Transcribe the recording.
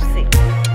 mercy.